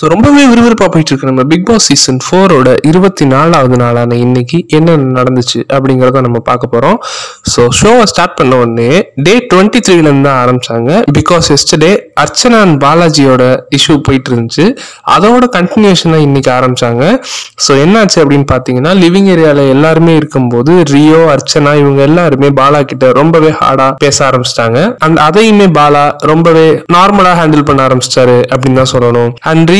So, ரொம்பவே விறுவிறுப்பா போயிட்டு இருக்கு நம்ம பிக் பாஸ் சீசன் 4 ஓட 24வது நாளான இன்னைக்கு என்ன நடந்துச்சு அப்படிங்கறத நம்ம பார்க்க போறோம். சோ ஷோவை ஸ்டார்ட் பண்ண உடனே டே 23 ல இருந்து ஆரம்பிச்சாங்க. பிகாஸ் எஸ்டர்டே அர்ச்சனா பாலாஜியோட இஷ்யூ போயிட்டு இருந்துச்சு. அதோட கண்டினியூஷனா இன்னைக்கு ஆரம்பிச்சாங்க. சோ என்னாச்சு அப்படினு பாத்தீங்கன்னா லிவிங் ஏரியால எல்லாரும் இருக்கும்போது ரியோ அர்ச்சனா இவங்க எல்லாரும் பாலா கிட்ட ரொம்பவே ஹார்டா பேச ஆரம்பிச்சாங்க. அண்ட் அதையுமே பாலா ரொம்பவே நார்மலா ஹேண்டில் பண்ண ஆரம்பிச்சாரு அப்படினா சொல்லணும். அண்ட்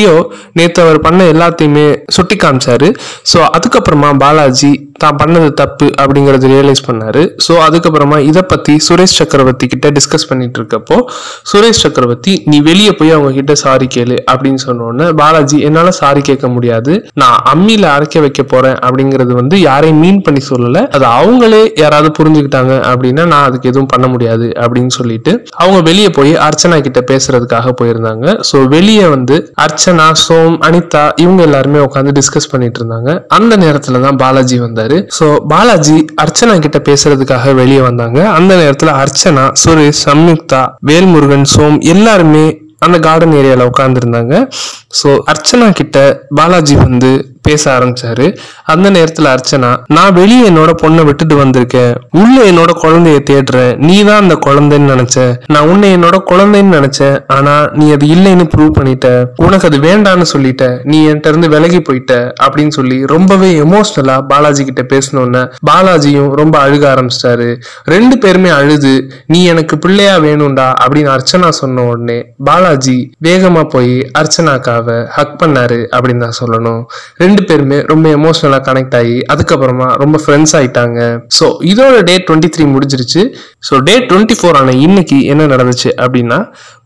நேத்து அவர் பண்ண எல்லாத்தையுமே சுட்டி காமிச்சாரு. சோ அதுக்கப்புறமா பாலாஜி தான் பண்ணது தப்பு அப்படிங்கறது ரியலைஸ் பண்ணாரு. சோ அதுக்கப்புறமா இதை பத்தி சுரேஷ் சக்கரவர்த்தி கிட்ட டிஸ்கஸ் பண்ணிட்டு இருக்கப்போ சுரேஷ் சக்கரவர்த்தி நீ வெளியே போய் அவங்க கிட்ட சாரி கேளு அப்படின்னு சொன்னோன்னு பாலாஜி என்னால சாரி கேட்க முடியாது, நான் அம்மியில அரைக்க வைக்க போறேன் அப்படிங்கறது வந்து யாரையும் மீன் பண்ணி சொல்லல, அது அவங்களே யாராவது புரிஞ்சுக்கிட்டாங்க அப்படின்னா நான் அதுக்கு எதுவும் பண்ண முடியாது அப்படின்னு சொல்லிட்டு அவங்க வெளியே போய் அர்ச்சனா கிட்ட பேசுறதுக்காக போயிருந்தாங்க. சோ வெளியே வந்து அர்ச்சனா சோம் அனிதா இவங்க எல்லாருமே உட்காந்து டிஸ்கஸ் பண்ணிட்டு இருந்தாங்க. அந்த நேரத்துலதான் பாலாஜி வந்தாரு. சோ பாலாஜி அர்ச்சனா கிட்ட பேசுறதுக்காக வெளியே வந்தாங்க. அந்த நேரத்துல அர்ச்சனா சுரேஷ் சம்யுக்தா வேல் முருகன் சோம் எல்லாருமே அந்த கார்டன் ஏரியால உட்கார்ந்து இருந்தாங்க. சோ அர்ச்சனா கிட்ட பாலாஜி வந்து பேச ஆரம்பிச்சாரு. அந்த நேரத்துல அர்ச்சனா நான் வெளியே என்னோட பொண்ணை விட்டுட்டு வந்திருக்கேன், உள்ள என்னோட குழந்தைய தேடுறேன், நீ தான் அந்த குழந்தைன்னு நினைச்ச, நான் உன்னை என்னோட குழந்தைன்னு நினைச்சேன், ஆனா நீ அது இல்லைன்னு ப்ரூவ் பண்ணிட்ட, உனக்கு அது வேண்டான்னு சொல்லிட்ட, நீ என்கிட்ட இருந்து விலகி போயிட்ட அப்படின்னு சொல்லி ரொம்பவே எமோஷனலா பாலாஜி கிட்ட பேசணும்னா பாலாஜியும் ரொம்ப அழுக ஆரம்பிச்சிட்டாரு. ரெண்டு பேருமே அழுது நீ எனக்கு பிள்ளையா வேணும்டா அப்படின்னு அர்ச்சனா சொன்ன உடனே பாலாஜி வேகமா போய் அர்ச்சனாக்காவை ஹக் பண்ணாரு அப்படின்னு தான் சொல்லணும். ரெண்டு பேருமே ரொம்ப எமோஷனலா கனெக்ட் ஆகி அதுக்கப்புறமா ரொம்ப ஃப்ரெண்ட்ஸ் ஆயிட்டாங்க. சோ இதோட டே 23 முடிஞ்சிருச்சு. சோ டே 24 ஆன இன்னைக்கு என்ன நடந்துச்சு அப்படின்னா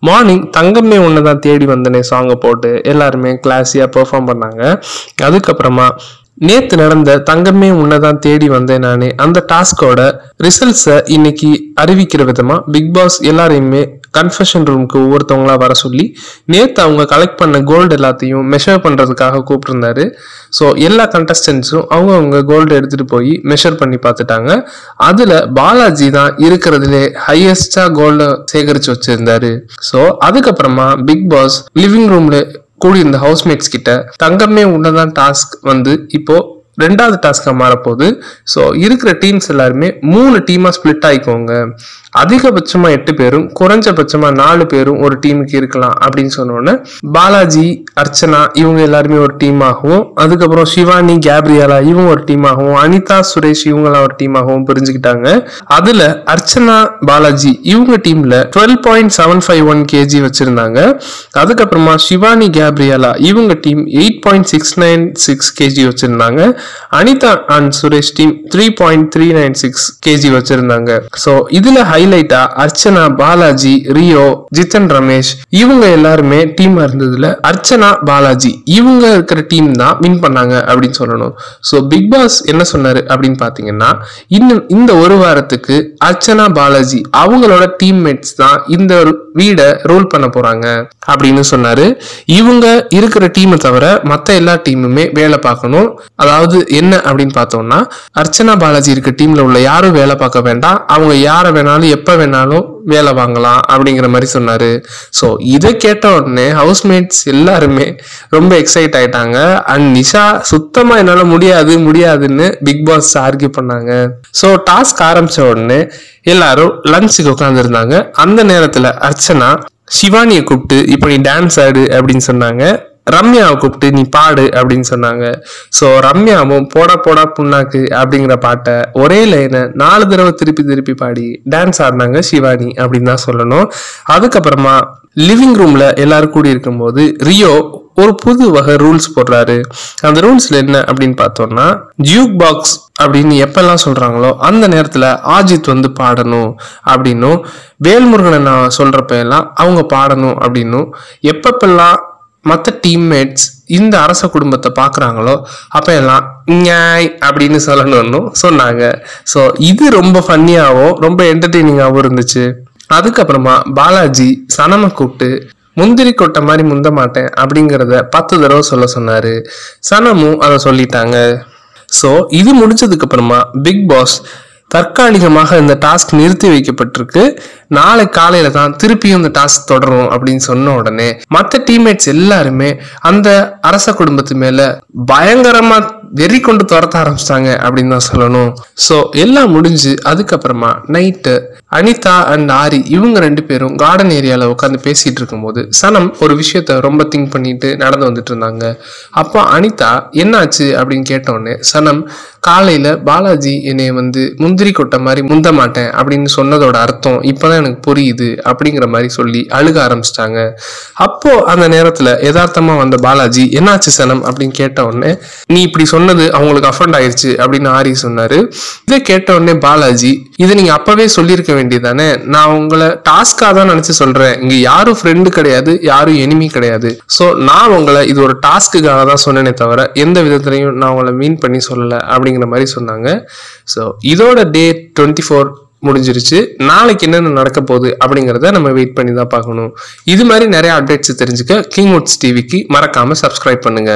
மார்னிங் தங்கமே ஒன்னதான் தேடி வந்தனே சாங்கை போட்டு எல்லாருமே கிளாஸியா பெர்ஃபார்ம் பண்ணாங்க. அதுக்கப்புறமா நேத்து நடந்த தங்கமே உன்னதான் தேடி வந்தேன் நானே அந்த டாஸ்கோட ரிசல்ட்ஸை இன்னைக்கு அறிவிக்கிற விதமா பிக் பாஸ் எல்லாரையுமே கன்ஃபெஷன் ரூமுக்கு ஒவ்வொருத்தவங்களா வர சொல்லி நேத்து அவங்க கலெக்ட் பண்ண கோல்டு எல்லாத்தையும் மெஷர் பண்றதுக்காக கூப்பிட்டுருந்தாரு. ஸோ எல்லா கண்டஸ்டன்ஸும் அவங்க கோல்டு எடுத்துட்டு போய் மெஷர் பண்ணி பார்த்துட்டாங்க. அதுல பாலாஜி தான் இருக்கிறதுலே ஹையஸ்டா கோல்ட சேகரிச்சு வச்சிருந்தாரு. ஸோ அதுக்கப்புறமா பிக் பாஸ் லிவிங் ரூம்ல கூடி இருந்த ஹவுஸ்மேட்ஸ் கிட்ட தங்கமே உன்னதான் டாஸ்க் வந்து இப்போ ரெண்டாவது டாஸ்கா மாறப்போகுது. ஸோ இருக்கிற டீம்ஸ் எல்லாருமே 3 டீமா ஸ்பிளிட் ஆயிக்கோங்க, அதிகபட்சமா 8 பேரும் குறைஞ்சபட்சமா 4 பேரும் ஒரு டீமுக்கு இருக்கலாம் அப்படின்னு சொன்னோன்னே பாலாஜி அர்ச்சனா இவங்க எல்லாருமே ஒரு டீமாகவும், அதுக்கப்புறம் சிவானி கேப்ரியலா இவங்க ஒரு டீமாகவும், அனிதா சுரேஷ் இவங்கெல்லாம் ஒரு டீமாகவும் பிரிஞ்சுக்கிட்டாங்க. அதுல அர்ச்சனா பாலாஜி இவங்க டீம்ல 12.751 kg வச்சிருந்தாங்க. அதுக்கப்புறமா சிவானி கேப்ரியலா இவங்க டீம் 8.696 kg வச்சிருந்தாங்க. Anitha and Suresh team 3.396 kg வச்சிருந்தாங்க. சோ இதுல ஹைலைட்டா அர்ச்சனா பாலாஜி ரியோ ஜித்தன் ரமேஷ் இவங்க எல்லாருமே டீமா இருந்ததுல அர்ச்சனா பாலாஜி இவங்க இருக்கிற டீம் தான் வின் பண்ணாங்க அப்படின்னு சொல்லணும். சோ பிக் பாஸ் என்ன சொன்னாரு அப்படின்னு பாத்தீங்கன்னா இன்னும் இந்த ஒரு வாரத்துக்கு அர்ச்சனா பாலாஜி அவங்களோட டீம்மேட்ஸ் தான் இந்த வீட ரோல் பண்ண போறாங்க அப்படின்னு சொன்னாரு. இவங்க இருக்கிற டீமை தவிர மத்த எல்லா டீமுமே வேலை பார்க்கணும். அதாவது என்ன அப்படின்னு பார்த்தோம்னா அர்ச்சனா பாலாஜி இருக்க டீம்ல உள்ள யாரும் வேலை பார்க்க வேண்டாம், அவங்க யார வேணாலும் எப்ப வேணாலும் வேலை வாங்கலாம் அப்படிங்கிற மாதிரி சொன்னாரு. சோ இதை கேட்ட உடனே ஹவுஸ்மேட்ஸ் எல்லாருமே ரொம்ப எக்ஸைட் ஆயிட்டாங்க. அண்ட் நிஷா சுத்தமா என்னால முடியாதுன்னு பிக் பாஸ் ஆர்கியூ பண்ணாங்க. சோ டாஸ்க் ஆரம்பிச்ச உடனே எல்லாரும் லஞ்சுக்கு உட்காந்துருந்தாங்க. அந்த நேரத்துல அர்ச்சனா சிவானியை கூப்பிட்டு இப்ப நீ டான்ஸ் ஆடு அப்படின்னு சொன்னாங்க, ரம்யாவை கூப்பிட்டு நீ பாடு அப்படின்னு சொன்னாங்க. ஸோ ரம்யாவும் போடா போடா புண்ணாக்கு அப்படிங்கிற பாட்டை ஒரே லைனை 4 தடவை திருப்பி பாடி டான்ஸ் ஆடினாங்க சிவானி அப்படின்னு தான் சொல்லணும். அதுக்கப்புறமா லிவிங் ரூம்ல எல்லாரும் கூடி இருக்கும் போது ரியோ ஒரு புது வகை ரூல்ஸ் போடுறாரு. அந்த ரூல்ஸ்ல என்ன அப்படின்னு பார்த்தோம்னா ஜூக் பாக்ஸ் அப்படின்னு எப்பெல்லாம் சொல்றாங்களோ அந்த நேரத்துல ஆஜித் வந்து பாடணும் அப்படின்னும், வேல்முருகன் நான் சொல்றப்ப எல்லாம் அவங்க பாடணும் அப்படின்னும், எப்பப்பெல்லாம் மற்ற டீம்மேட்ஸ் இந்த அரச குடும்பத்தை பார்க்குறாங்களோ அப்போ எல்லாம் நியாய் அப்படின்னு சொல்லணும்னு சொன்னாங்க. ஸோ இது ரொம்ப ஃபன்னியாகவும் ரொம்ப என்டர்டெய்னிங்காகவும் இருந்துச்சு. அதுக்கப்புறமா பாலாஜி சனமை கூப்பிட்டு முந்திரி கொட்டை மாதிரி முந்த மாட்டேன் அப்படிங்கிறத 10 தடவை சொல்ல சொன்னாரு. சனமும் அதை சொல்லிட்டாங்க. ஸோ இது முடிச்சதுக்கு அப்புறமா பிக் பாஸ் தற்காலிகமாக இந்த டாஸ்க் நிறுத்தி வைக்கப்பட்டிருக்கு. நாளை காலையில தான் திருப்பியும் இந்த டாஸ்க் தொடரும் அப்படின்னு சொன்ன உடனே மற்ற டீம்மேட்ஸ் எல்லாருமே அந்த அரச குடும்பத்து மேல பயங்கரமா வெறி கொண்டு துரத்த ஆரம்பிச்சிட்டாங்க அப்படின்னு தான் சொல்லணும். ஸோ எல்லாம் முடிஞ்சு அதுக்கப்புறமா நைட்டு அனிதா அண்ட் ஆரி இவங்க ரெண்டு பேரும் கார்டன் ஏரியாவில் உட்காந்து பேசிட்டு இருக்கும்போது சனம் ஒரு விஷயத்த ரொம்ப திங்க் பண்ணிட்டு நடந்து வந்துட்டு இருந்தாங்க. அப்போ அனிதா என்னாச்சு அப்படின்னு கேட்டோடனே சனம் காலையில பாலாஜி என்னை வந்து முந்திரி கொட்டை மாதிரி முந்த மாட்டேன் அப்படின்னு சொன்னதோட அர்த்தம் இப்போதான் எனக்கு புரியுது அப்படிங்கிற மாதிரி சொல்லி அழுக ஆரம்பிச்சிட்டாங்க. அப்போ அந்த நேரத்தில் யதார்த்தமா வந்த பாலாஜி என்னாச்சு சனம் அப்படின்னு கேட்டோடனே நீ இப்படி சொன்னது அவங்களுக்கு அஃபண்ட் ஆயிடுச்சு அப்படின்னு ஆரி சொன்னாரு. இதை கேட்டோடனே பாலாஜி இதை நீங்க அப்பவே சொல்லியிருக்க வேண்டியதானே, நான் உங்களை டாஸ்கா தான் நினைச்சு சொல்றேன், இங்க யாரும் ஃப்ரெண்டு கிடையாது யாரும் எனிமி கிடையாது, சோ நான் உங்களை இது ஒரு டாஸ்க்குக்காக தான் சொன்னேனே தவிர எந்த விதத்திலையும் நான் உங்களை மீன் பண்ணி சொல்லலை அப்படிங்கிற மாதிரி சொன்னாங்க. ஸோ இதோட டே 24 முடிஞ்சிருச்சு. நாளைக்கு என்னென்ன நடக்க போகுது அப்படிங்கிறத நம்ம வெயிட் பண்ணி தான் பார்க்கணும். இது மாதிரி நிறைய அப்டேட்ஸ் தெரிஞ்சுக்க கிங்வுட்ஸ் டிவிக்கு மறக்காம சப்ஸ்கிரைப் பண்ணுங்க.